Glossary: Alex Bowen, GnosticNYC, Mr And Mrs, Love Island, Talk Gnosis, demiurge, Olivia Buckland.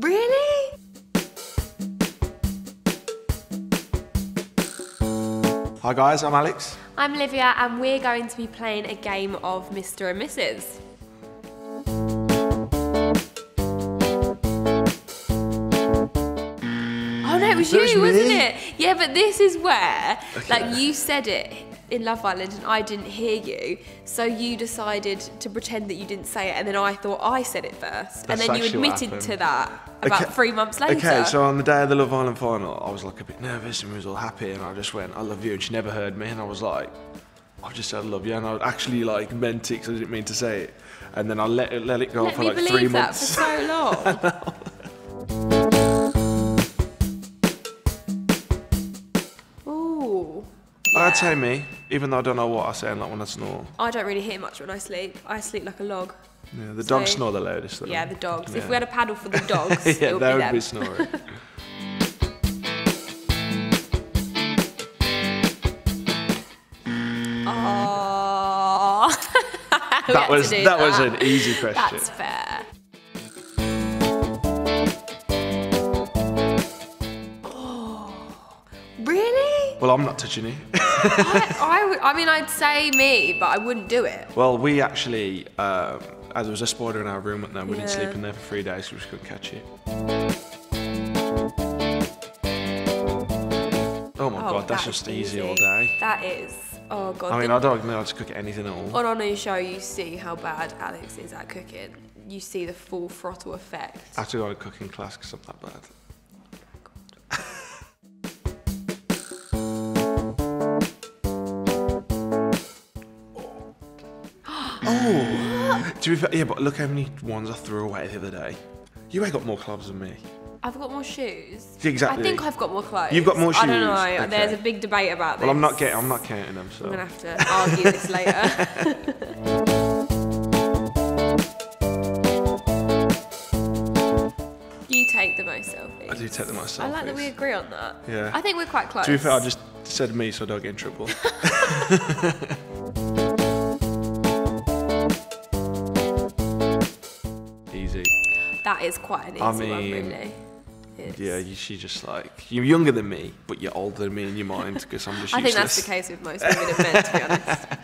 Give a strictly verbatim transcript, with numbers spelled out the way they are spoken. Really? Hi guys, I'm Alex. I'm Olivia and we're going to be playing a game of Mister and Missus Oh no, it was that you, was wasn't me? It? Yeah, but this is where, okay. like you said it in Love Island and I didn't hear you, so you decided to pretend that you didn't say it and then I thought I said it first. That's and then you admitted to that about okay. three months later. Okay, so on the day of the Love Island final, I was like a bit nervous and we was all happy and I just went, I love you, and she never heard me and I was like, I just said I love you and I actually like meant it because I didn't mean to say it. And then I let it, let it go let for like three months. Let me believe that for so long. Yeah. I'd say me, even though I don't know what I sound like when I snore. I don't really hear much when I sleep. I sleep like a log. Yeah, the so, dogs snore the loudest. Though. Yeah, the dogs. Yeah. If we had a paddle for the dogs, yeah, it would be them. Would be snoring. Oh, that was that, that was an easy question. That's fair. Oh, really? Well, I'm not touching you. I, I, I mean, I'd say me, but I wouldn't do it. Well, we actually, um, as there was a spider in our room at night, we yeah. didn't sleep in there for three days, so we just couldn't catch it. Oh my oh, God, that's, that's just easy. easy all day. That is. Oh God. I mean, I don't know how to cook anything at all. On our show, you see how bad Alex is at cooking. You see the full throttle effect. I have to go to cooking class because I'm that bad. Oh, to be fair, yeah, but look how many ones I threw away the other day. You ain't got more clubs than me. I've got more shoes. Exactly. I think I've got more clothes. You've got more shoes. I don't know. Okay. There's a big debate about this. Well, I'm not getting. I'm not counting them. So I'm gonna have to argue this later. You take the most selfies. I do take the most selfies. I like that we agree on that. Yeah. I think we're quite close. To be fair, I just said me, so I don't get in trouble. That is quite an easy I mean, one, really. It's... Yeah, you, she just like, you're younger than me, but you're older than me in your mind, because I'm just I useless. I think that's the case with most women and men, to be honest.